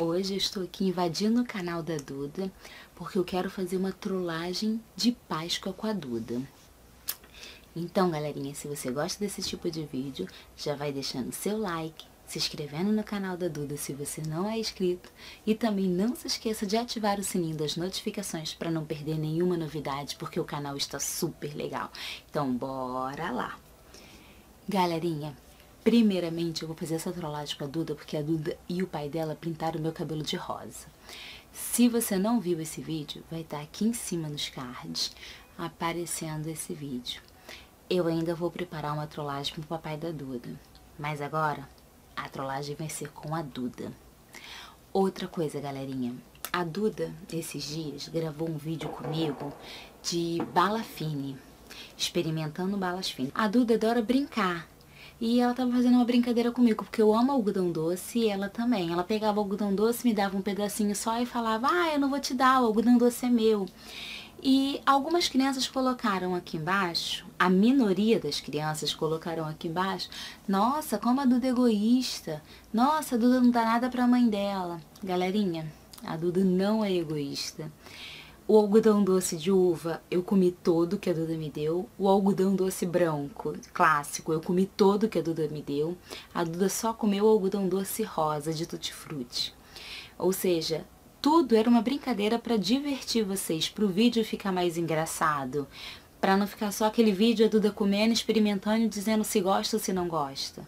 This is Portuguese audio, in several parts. Hoje eu estou aqui invadindo o canal da Duda, porque eu quero fazer uma trollagem de Páscoa com a Duda. Então, galerinha, se você gosta desse tipo de vídeo, já vai deixando seu like, se inscrevendo no canal da Duda se você não é inscrito, e também não se esqueça de ativar o sininho das notificações para não perder nenhuma novidade, porque o canal está super legal. Então, bora lá! Galerinha, primeiramente, eu vou fazer essa trollagem com a Duda, porque a Duda e o pai dela pintaram o meu cabelo de rosa. Se você não viu esse vídeo, vai estar aqui em cima nos cards, aparecendo esse vídeo. Eu ainda vou preparar uma trollagem pro papai da Duda, mas agora a trollagem vai ser com a Duda. Outra coisa, galerinha, a Duda, esses dias, gravou um vídeo comigo de bala fine, experimentando balas finas. A Duda adora brincar. E ela tava fazendo uma brincadeira comigo, porque eu amo algodão doce e ela também. Ela pegava o algodão doce, me dava um pedacinho só e falava, ah, eu não vou te dar, o algodão doce é meu. E algumas crianças colocaram aqui embaixo, a minoria das crianças colocaram aqui embaixo, nossa, como a Duda é egoísta, nossa, a Duda não dá nada pra mãe dela. Galerinha, a Duda não é egoísta. O algodão doce de uva, eu comi todo que a Duda me deu. O algodão doce branco, clássico, eu comi todo que a Duda me deu. A Duda só comeu o algodão doce rosa de tutti-frutti. Ou seja, tudo era uma brincadeira para divertir vocês, para o vídeo ficar mais engraçado. Para não ficar só aquele vídeo a Duda comendo, experimentando e dizendo se gosta ou se não gosta.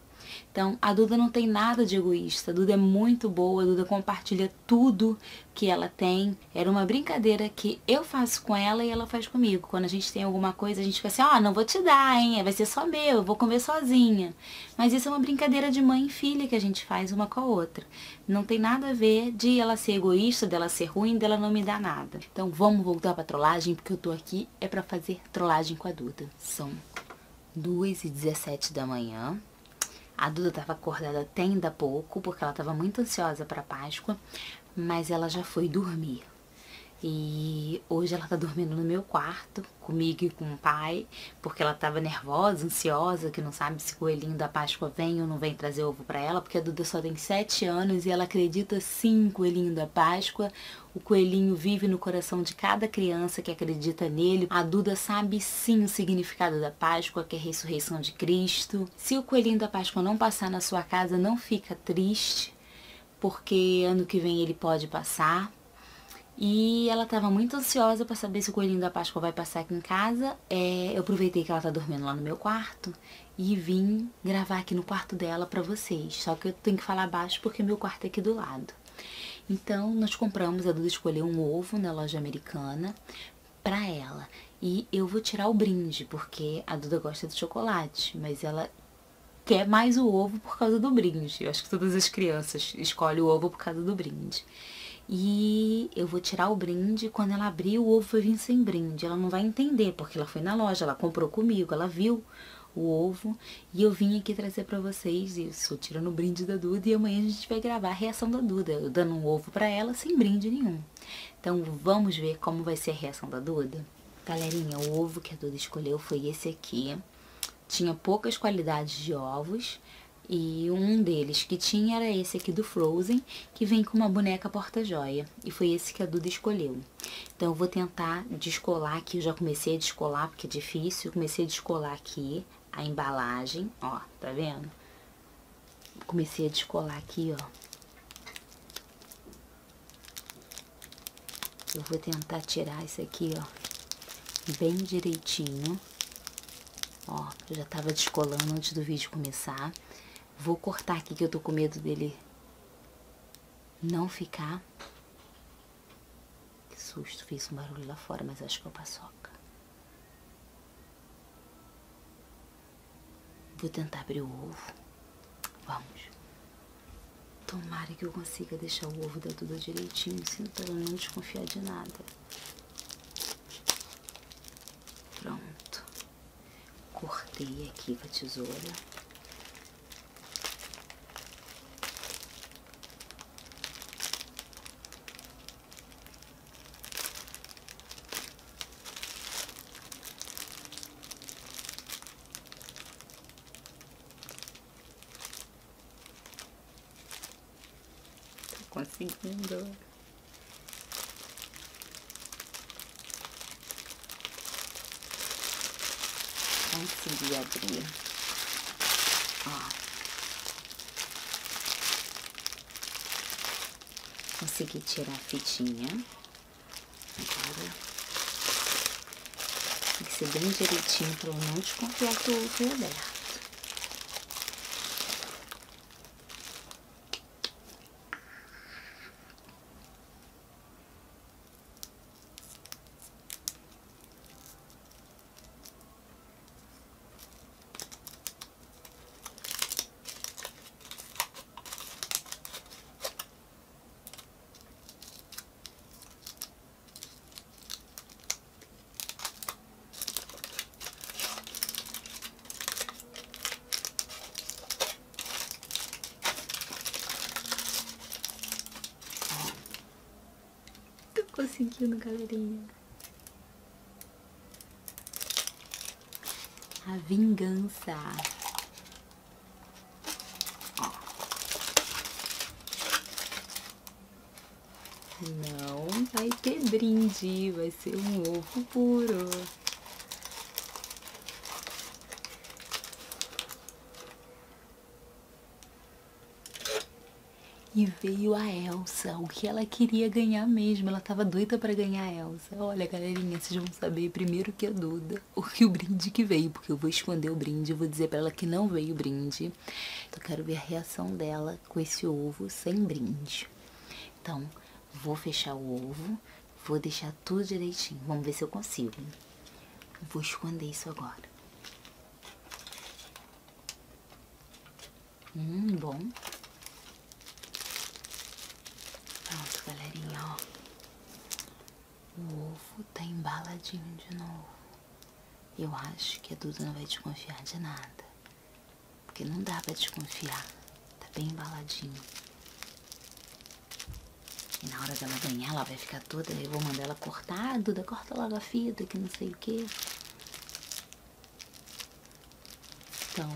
Então, a Duda não tem nada de egoísta, a Duda é muito boa, a Duda compartilha tudo que ela tem. Era uma brincadeira que eu faço com ela e ela faz comigo. Quando a gente tem alguma coisa, a gente fica assim, ó, não vou te dar, hein, vai ser só meu, eu vou comer sozinha. Mas isso é uma brincadeira de mãe e filha que a gente faz uma com a outra. Não tem nada a ver de ela ser egoísta, dela ser ruim, dela não me dar nada. Então, vamos voltar pra trollagem, porque eu tô aqui é pra fazer trollagem com a Duda. São 2h17 da manhã. A Duda estava acordada até ainda há pouco, porque ela estava muito ansiosa para Páscoa, mas ela já foi dormir. E hoje ela está dormindo no meu quarto, comigo e com o pai, porque ela estava nervosa, ansiosa, que não sabe se o coelhinho da Páscoa vem ou não vem trazer ovo para ela, porque a Duda só tem 7 anos e ela acredita sim no coelhinho da Páscoa. O coelhinho vive no coração de cada criança que acredita nele. A Duda sabe sim o significado da Páscoa, que é a ressurreição de Cristo. Se o coelhinho da Páscoa não passar na sua casa, não fica triste, porque ano que vem ele pode passar. E ela estava muito ansiosa para saber se o coelhinho da Páscoa vai passar aqui em casa. Eu aproveitei que ela tá dormindo lá no meu quarto e vim gravar aqui no quarto dela para vocês. Só que eu tenho que falar baixo porque meu quarto é aqui do lado. Então, nós compramos, a Duda escolheu um ovo na loja americana para ela. E eu vou tirar o brinde, porque a Duda gosta de chocolate, mas ela quer mais o ovo por causa do brinde. Eu acho que todas as crianças escolhem o ovo por causa do brinde. E eu vou tirar o brinde, quando ela abrir, o ovo vai vir sem brinde. Ela não vai entender, porque ela foi na loja, ela comprou comigo, ela viu o ovo. E eu vim aqui trazer pra vocês isso, tirando o brinde da Duda, e amanhã a gente vai gravar a reação da Duda, eu dando um ovo pra ela sem brinde nenhum. Então vamos ver como vai ser a reação da Duda. Galerinha, o ovo que a Duda escolheu foi esse aqui. Tinha poucas qualidades de ovos. E um deles que tinha era esse aqui do Frozen, que vem com uma boneca porta-joia. E foi esse que a Duda escolheu. Então eu vou tentar descolar aqui, eu já comecei a descolar porque é difícil. Eu comecei a descolar aqui a embalagem, ó, tá vendo? Comecei a descolar aqui, ó. Eu vou tentar tirar isso aqui, ó, bem direitinho. Ó, eu já tava descolando antes do vídeo começar. Vou cortar aqui que eu tô com medo dele não ficar. Que susto, fiz um barulho lá fora, mas acho que é o Paçoca. Vou tentar abrir o ovo. Vamos. Tomara que eu consiga deixar o ovo da Duda direitinho, assim, pra ela não desconfiar de nada. Pronto. Cortei aqui com a tesoura. com a segunda. Consegui abrir. Ó. Consegui tirar a fitinha. Agora tem que ser bem direitinho para eu não desconfiar que o outro é aberto. Conseguindo, galerinha. A vingança. Ó. Não vai ter brinde, vai ser um ovo puro. E veio a Elsa, o que ela queria ganhar mesmo, ela tava doida pra ganhar a Elsa. Olha, galerinha, vocês vão saber primeiro que a Duda, o que o brinde que veio, porque eu vou esconder o brinde, eu vou dizer pra ela que não veio o brinde. Eu quero ver a reação dela com esse ovo sem brinde. Então, vou fechar o ovo, vou deixar tudo direitinho, vamos ver se eu consigo. Vou esconder isso agora. Bom. Pronto, galerinha, ó, o ovo tá embaladinho de novo. Eu acho que a Duda não vai desconfiar de nada, porque não dá pra desconfiar, tá bem embaladinho. E na hora dela ganhar, ela vai ficar toda, eu vou mandar ela cortar, ah, Duda, corta logo a fita, que não sei o que. Então,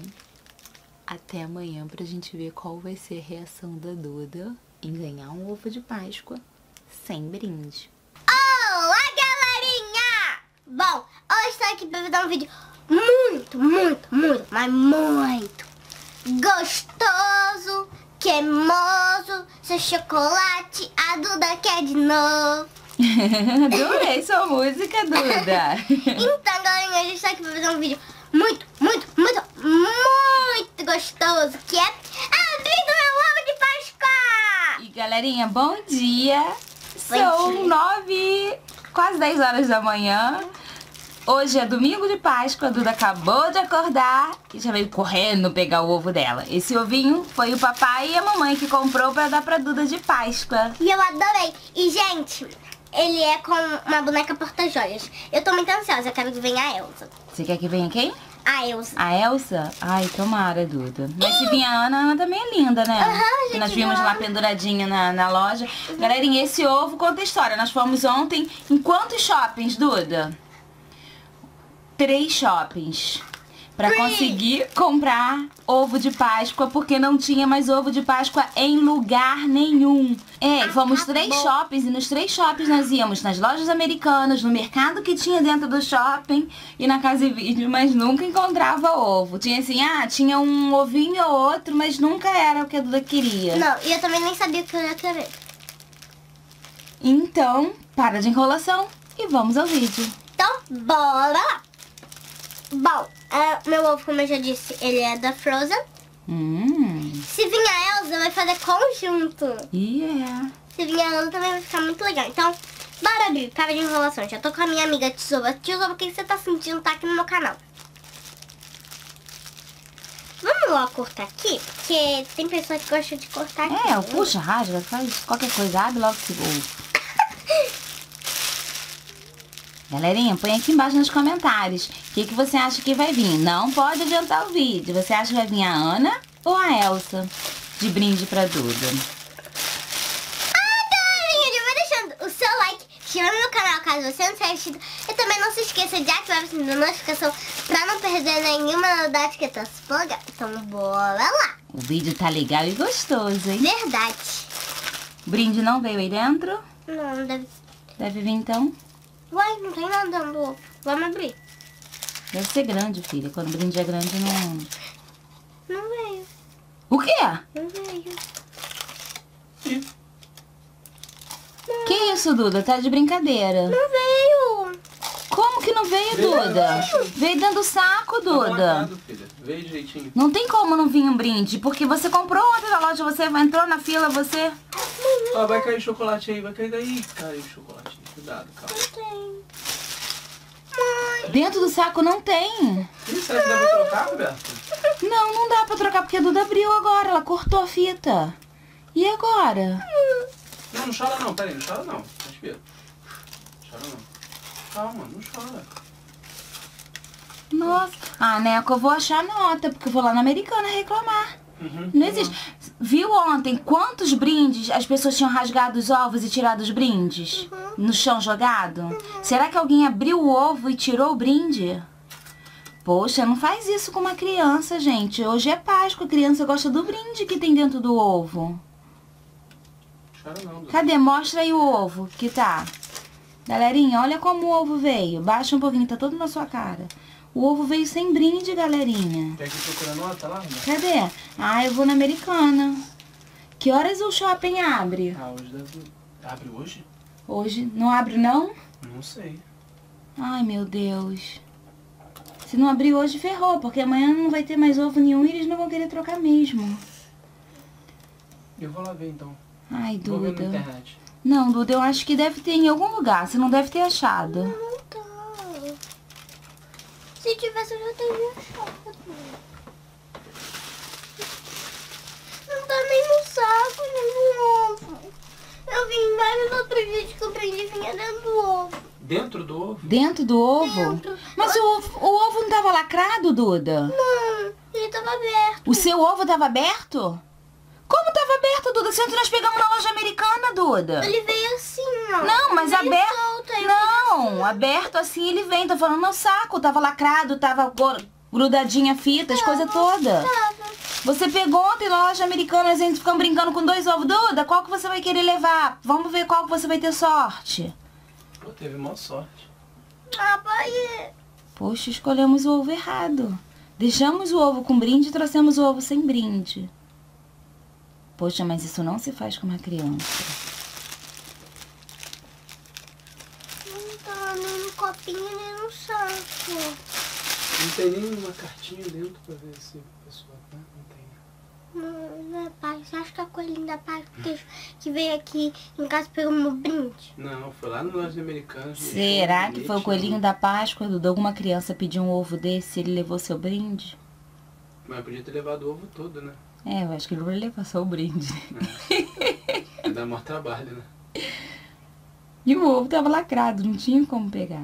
até amanhã pra gente ver qual vai ser a reação da Duda em ganhar um ovo de Páscoa sem brinde. Olá, galerinha! Bom, hoje estou aqui para dar um vídeo muito gostoso, cremoso, seu chocolate, a Duda quer de novo. Adorei sua música, Duda. Então, galerinha, hoje estou aqui para fazer um vídeo muito gostoso, que é abrir o meu ovo de Páscoa. E galerinha, bom dia! São 9, quase 10 horas da manhã. Hoje é domingo de Páscoa, a Duda acabou de acordar e já veio correndo pegar o ovo dela. Esse ovinho foi o papai e a mamãe que comprou pra dar pra Duda de Páscoa. E eu adorei! E gente, ele é com uma boneca porta-joias. Eu tô muito ansiosa, eu quero que venha a Elsa. Você quer que venha quem? A Elsa. A Elsa? Ai, tomara, Duda. Mas se vir a Ana também é linda, né? Uhum, gente, nós vimos lá penduradinha na loja. Uhum. Galerinha, esse ovo conta a história. Nós fomos ontem em quantos shoppings, Duda? 3 shoppings. Pra conseguir comprar ovo de Páscoa, porque não tinha mais ovo de Páscoa em lugar nenhum. É, fomos 3 shoppings e nos 3 shoppings nós íamos nas lojas americanas, no mercado que tinha dentro do shopping e na Casa e Vídeo, mas nunca encontrava ovo. Tinha assim, tinha um ovinho ou outro, mas nunca era o que a Duda queria. Não, e eu também nem sabia o que eu ia querer. Então, para de enrolação e vamos ao vídeo. Então, bora lá! Bom, meu ovo, como eu já disse, ele é da Frozen. Se vir a Elsa, vai fazer conjunto. Se vir a Elsa, também vai ficar muito legal. Então, bora abrir, para de enrolação. Já tô com a minha amiga Tesoura. Tesoura, o que você tá sentindo? Tá aqui no meu canal. Vamos logo cortar aqui, porque tem pessoas que gostam de cortar aqui. É, puxa, rasga, faz qualquer coisa, abre logo esse ovo. Galerinha, põe aqui embaixo nos comentários o que você acha que vai vir. Não pode adiantar o vídeo. Você acha que vai vir a Ana ou a Elsa de brinde pra Duda? Galerinha, já vai deixando o seu like, se inscreva no meu canal caso você não seja assistido. E também não se esqueça de ativar o sininho da notificação pra não perder nenhuma novidade que tá se plugando. Então bora lá. O vídeo tá legal e gostoso, hein? Verdade. Brinde não veio aí dentro? Não, deve... Deve vir, então? Uai, não tem nada, amor. Vamos abrir. Deve ser grande, filha. Quando o brinde é grande, não... Não veio. O quê? Não veio. Que isso, Duda? Tá de brincadeira. Não veio. Como que não veio, Duda? Veio dentro do saco, Duda. Veio direitinho. Não tem como não vir um brinde, porque você comprou ontem na loja, você entrou na fila, você... Ah, vai cair chocolate aí, vai cair daí. Caiu chocolate, cuidado, calma. Não tem. Dentro do saco não tem. Será que dá pra trocar, Roberto? Não, não dá pra trocar, porque a Duda abriu agora, ela cortou a fita. E agora? Não, não chora não, peraí, não chora não. Respira. Não chora não. Calma, não chora. Nossa. Ah, Neco, eu vou achar nota, porque eu vou lá na Americana reclamar. Uhum, não existe. Não. Viu ontem quantos brindes as pessoas tinham rasgado os ovos e tirado os brindes? Uhum. No chão jogado? Uhum. Será que alguém abriu o ovo e tirou o brinde? Poxa, não faz isso com uma criança, gente. Hoje é Páscoa, a criança gosta do brinde que tem dentro do ovo. Cadê? Mostra aí o ovo que tá. Galerinha, olha como o ovo veio. Baixa um pouquinho, tá todo na sua cara. O ovo veio sem brinde, galerinha. Quer que procura nota lá? Cadê? Ah, eu vou na Americana. Que horas o shopping abre? Ah, hoje deve... Abre hoje? Hoje? Não abre, não? Não sei. Ai, meu Deus. Se não abrir hoje, ferrou, porque amanhã não vai ter mais ovo nenhum e eles não vão querer trocar mesmo. Eu vou lá ver, então. Ai, Duda. Não, Duda, eu acho que deve ter em algum lugar. Você não deve ter achado. Não tá. Se tivesse, eu já teria achado. Não tá nem no saco, nem no ovo. Eu vi em vários outros vídeos que eu aprendi vinha dentro do ovo. Dentro do ovo? Dentro do ovo? Dentro. Mas o ovo não tava lacrado, Duda? Não, ele tava aberto. O seu ovo tava aberto? Como tava aberto, Duda? Sempre nós pegamos na loja americana, Duda. Ele veio assim, ó. Não, mas aberto... Solto, não, assim. Aberto assim ele vem. Tô falando no saco. Tava lacrado, tava grudadinha a fita, as coisas todas. Você pegou ontem na loja americana, a gente ficou brincando com dois ovos. Duda, qual que você vai querer levar? Vamos ver qual que você vai ter sorte. Pô, teve maior sorte. Ah, pai. Poxa, escolhemos o ovo errado. Deixamos o ovo com brinde e trouxemos o ovo sem brinde. Poxa, mas isso não se faz com uma criança. Não tá nem no copinho, nem no saco. Não tem nem uma cartinha dentro pra ver se a pessoa tá? Não tem. Não é pai. Você acha que a coelhinha da Páscoa que veio aqui em casa pegou meu brinde? Não, foi lá no loja americano. Será que foi o coelhinho da Páscoa, Duda? Alguma criança pediu um ovo desse e ele levou seu brinde? Mas podia ter levado o ovo todo, né? É, eu acho que ele passou o brinde. É. Dá maior trabalho, né? E o ovo tava lacrado, não tinha como pegar.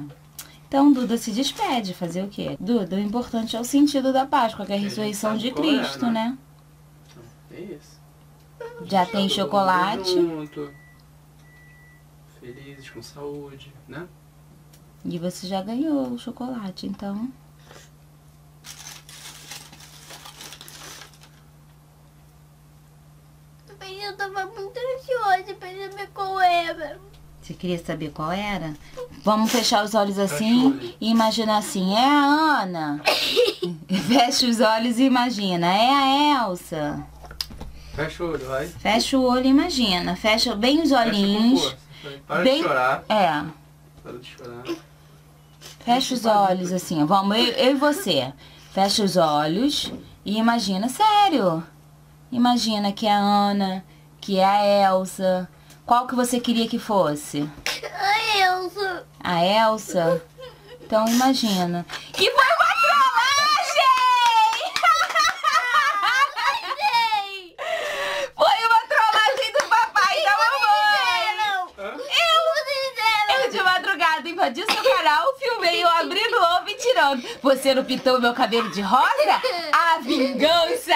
Então, Duda se despede, fazer o quê? Duda, o importante é o sentido da Páscoa, que é a ressurreição de Cristo, né? É isso. Já tem chocolate. Junto, felizes, com saúde, né? E você já ganhou o chocolate, então... Eu tava muito ansiosa pra saber qual era. Você queria saber qual era? Vamos fechar os olhos assim e imaginar assim. É a Ana. Fecha os olhos e imagina. É a Elsa. Fecha o olho, vai. Fecha o olho e imagina. Fecha bem os olhinhos. Fecha com força. Para bem... de chorar. É. Para de chorar. Fecha os olhos assim. Vamos, eu e você. Fecha os olhos e imagina. Sério. Imagina que é a Ana, que é a Elsa. Qual que você queria que fosse? A Elsa. A Elsa? Então imagina. E foi uma trollagem! Foi uma trollagem do papai e da mamãe. Eu de madrugada invadi o seu canal, filmei eu abrindo o ovo e tirando. Você não pintou meu cabelo de rosa? A vingança!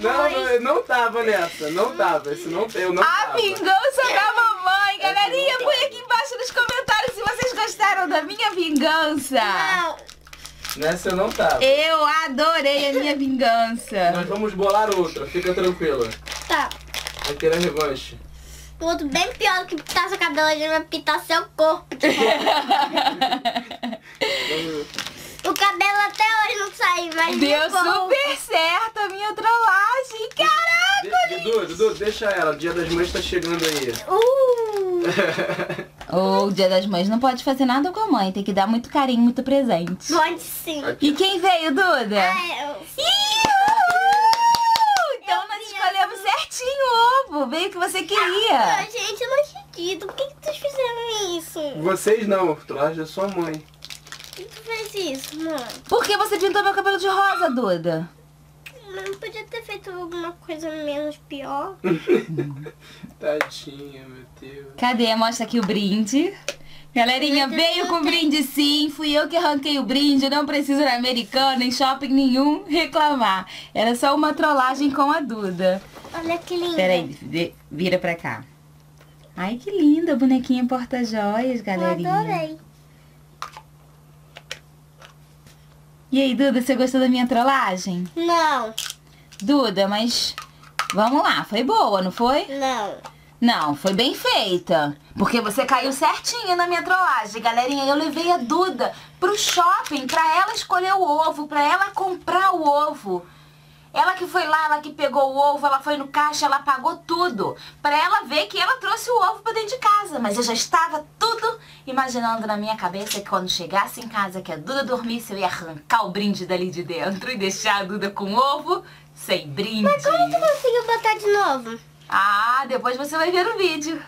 Não, eu não tava nessa, não tava, isso não, eu não tava. A vingança da mamãe, galerinha, põe aqui embaixo nos comentários se vocês gostaram da minha vingança. Não. Nessa eu não tava. Eu adorei a minha vingança. Nós vamos bolar outra, fica tranquila. Tá. Vai ter a revanche. Tudo bem pior que pintar seu cabelo, a gente vai pintar seu corpo. O cabelo até hoje não saiu, mas deu super certo a minha trollagem. Caraca, gente. Duda, deixa ela. O Dia das Mães tá chegando aí. O Dia das Mães não pode fazer nada com a mãe. Tem que dar muito carinho, muito presente. Pode sim. E quem veio, Duda? Então nós escolhemos certinho o ovo. Veio o que você queria. Gente, eu não acredito. Por que vocês fizeram isso? Vocês não. Trollagem da sua mãe. Por que tu fez isso, mãe? Por que você pintou meu cabelo de rosa, Duda? Não podia ter feito alguma coisa menos pior. Tadinha, meu Deus. Cadê? Mostra aqui o brinde. Galerinha, veio com brinde sim. Fui eu que arranquei o brinde. Não preciso ir na Americana, em shopping nenhum, reclamar. Era só uma trollagem com a Duda. Olha que linda. Peraí, vira pra cá. Ai, que linda. Bonequinha porta-joias, galerinha. Eu adorei. E aí, Duda, você gostou da minha trollagem? Não. Duda, mas vamos lá, foi boa, não foi? Não. Não, foi bem feita, porque você caiu certinho na minha trollagem, galerinha. Eu levei a Duda pro shopping pra ela escolher o ovo, pra ela comprar o ovo. Ela que foi lá, ela que pegou o ovo, ela foi no caixa, ela pagou tudo. Pra ela ver que ela trouxe o ovo pra dentro de casa. Mas eu já estava tudo imaginando na minha cabeça que quando chegasse em casa, que a Duda dormisse, eu ia arrancar o brinde dali de dentro e deixar a Duda com ovo sem brinde. Mas como tu conseguiu botar de novo? Ah, depois você vai ver o vídeo.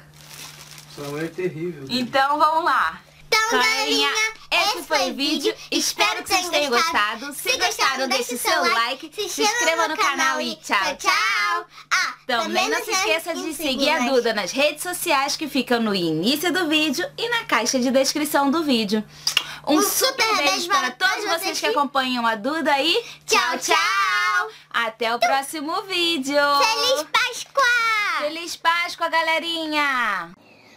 Sua mãe é terrível. Né? Então, vamos lá. Então, galerinha, esse foi o vídeo. Espero que vocês tenham gostado. Se gostaram, deixe seu like, se inscreva no canal e tchau, tchau. Ah, também não se esqueça de seguir a Duda nas redes sociais que ficam no início do vídeo e na caixa de descrição do vídeo. Um super beijo para todos vocês que acompanham a Duda e tchau, tchau. Até o próximo vídeo. Feliz Páscoa! Feliz Páscoa, galerinha!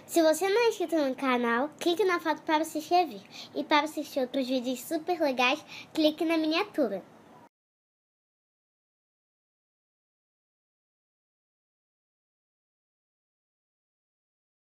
Se você não é inscrito no canal, clique na foto para se inscrever. E para assistir outros vídeos super legais, clique na miniatura.